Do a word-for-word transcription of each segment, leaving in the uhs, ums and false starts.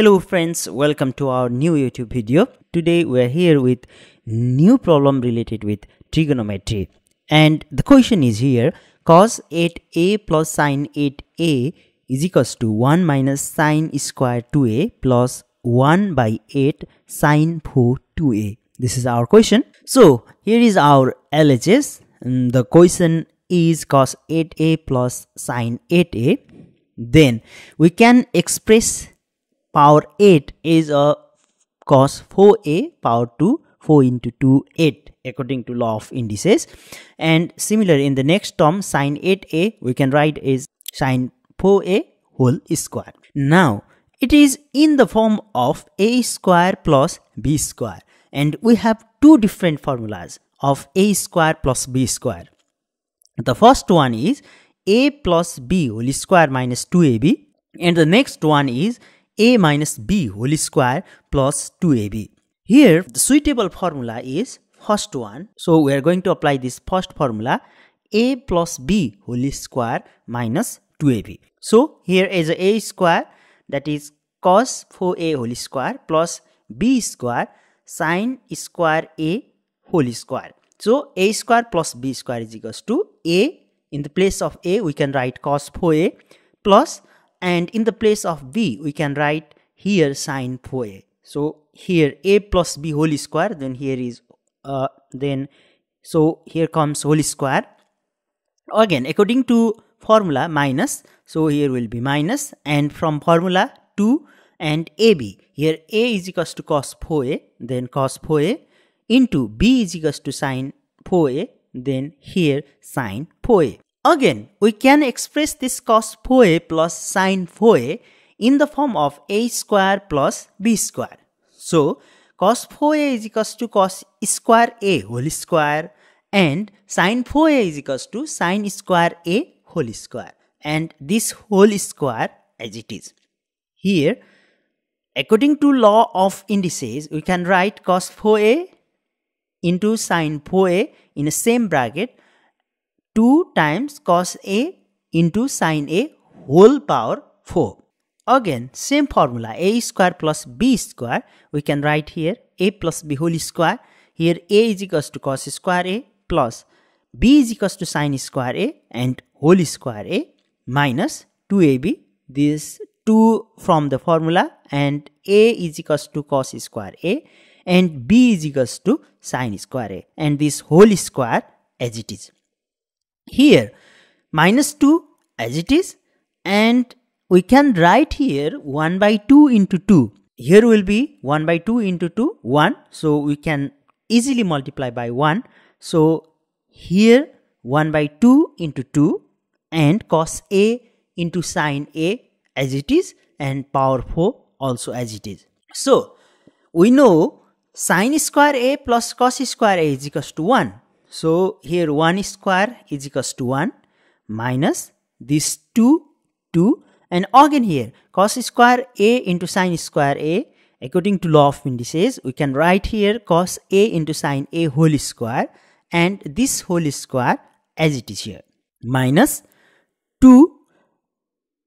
Hello friends, welcome to our new YouTube video. Today we are here with new problem related with trigonometry, and the question is here: cos eight a plus sin eight a is equals to one minus sin square two a plus one by eight sin four two a. This is our question. So here is our L H S. The question is cos eight a plus sin eight a. Then we can express power eight is a cos four a power two, four into two, eight, according to law of indices. And similar in the next term, sin eight a we can write is sin four a whole square. Now it is in the form of a square plus b square, and we have two different formulas of a square plus b square. The first one is a plus b whole square minus two a b, and the next one is a minus b whole square plus two a b. Here the suitable formula is first one, so we are going to apply this first formula, a plus b whole square minus two a b. So here is a square, that is cos four a whole square plus b square sin square a whole square. So a square plus b square is equals to a. In the place of a we can write cos four a plus, and in the place of b we can write here sin four a. So here a plus b whole square, then here is uh, then so here comes whole square again according to formula minus, so here will be minus, and from formula two and ab, here a is equals to cos four a, then cos four a into b is equals to sin four a, then here sin four a. Again, we can express this cos four a plus sin four a in the form of a square plus b square. So cos four a is equals to cos square a whole square, and sin four a is equals to sin square a whole square, and this whole square as it is. Here, according to law of indices, we can write cos four a into sin four a in the same bracket two times cos a into sin a whole power four. Again, same formula, a square plus b square, we can write here a plus b whole square. Here a is equals to cos square a plus b is equals to sin square a and whole square a minus two a b. This two from the formula, and a is equals to cos square a and b is equals to sin square a, and this whole square as it is. Here minus two as it is, and we can write here one by two into two. Here will be one by two into two, one, so we can easily multiply by one. So here one by two into two, and cos a into sin a as it is, and power four also as it is. So we know sin square a plus cos square a is equals to one. So here one square is equals to one minus this two, two, and again here cos square a into sin square a, according to law of indices we can write here cos a into sin a whole square, and this whole square as it is here minus two,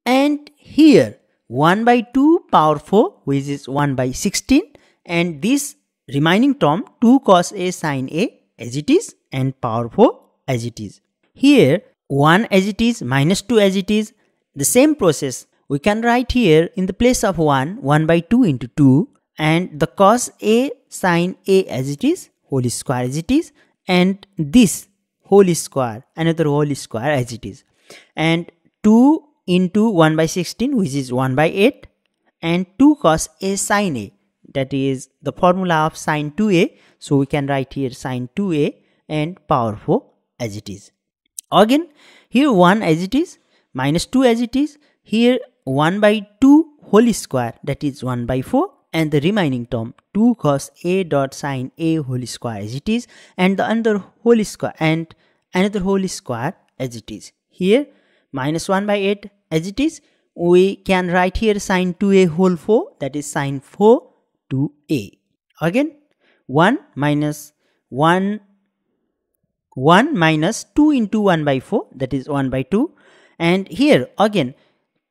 and here one by two power four, which is one by sixteen, and this remaining term two cos a sin a as it is and power four as it is. Here one as it is, minus two as it is. The same process we can write here in the place of one, one by two into two, and the cos a sin a as it is, whole square as it is, and this whole square, another whole square as it is, and two into one by sixteen, which is one by eight, and two cos a sin a, that is the formula of sin two a, so we can write here sin two a and power four as it is. Again here one as it is, minus two as it is, here one by two whole square, that is one by four, and the remaining term two cos a dot sin a whole square as it is, and the other whole square and another whole square as it is. Here minus one by eight as it is, we can write here sin two a whole four, that is sin four two a. Again one minus one, one minus two into one by four, that is one by two, and here again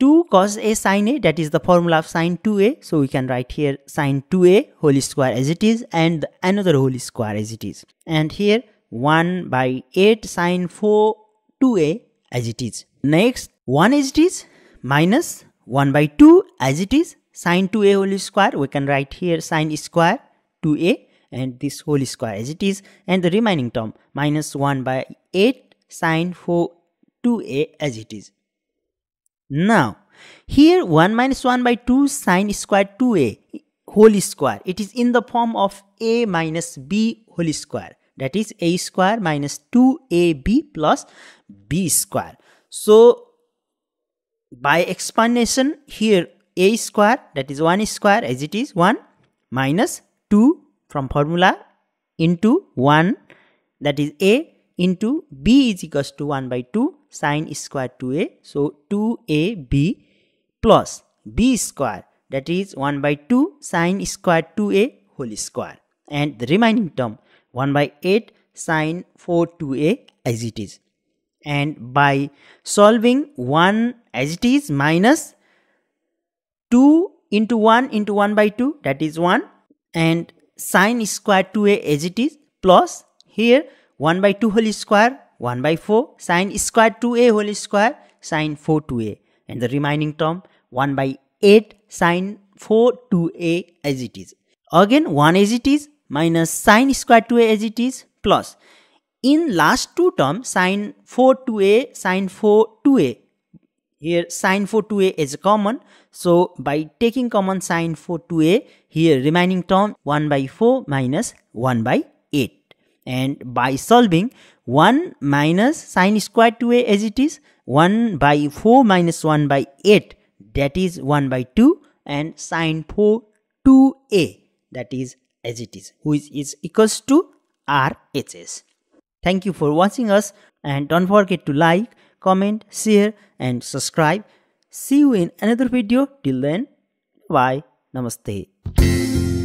two cos a sin a, that is the formula of sin two a. So we can write here sin two a whole square as it is and another whole square as it is. And here one by eight sin four two a as it is. Next one as it is minus one by two as it is sin two a whole square. We can write here sin square two a and this whole square as it is, and the remaining term minus one by eight sin four two a as it is. Now here one minus one by two sin square two a whole square, it is in the form of a minus b whole square, that is a square minus two a b plus b square. So by explanation here a square, that is one square as it is, one minus two from formula into one, that is a into b is equals to one by two sin square two a. So two a b plus b square, that is one by two sin square two a whole square, and the remaining term one by eight sin four two a as it is. And by solving one as it is minus two into one into one by two, that is one, and sin square two a as it is plus here one by two whole square one by four sin square two a whole square sin four two a, and the remaining term one by eight sin four two a as it is. Again one as it is minus sin square two a as it is plus in last two terms sin four two a sin four two a. Here sin four two a is common, so by taking common sin four two a, here remaining term one by four minus one by eight, and by solving one minus sin square two a as it is, one by four minus one by eight, that is one by two, and sin four two a, that is as it is, which is equals to R H S. Thank you for watching us, and don't forget to like, comment, share and subscribe. See you in another video. Till then, bye. Namaste.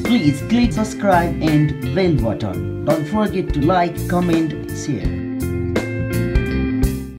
Please click subscribe and bell button. Don't forget to like, comment, share.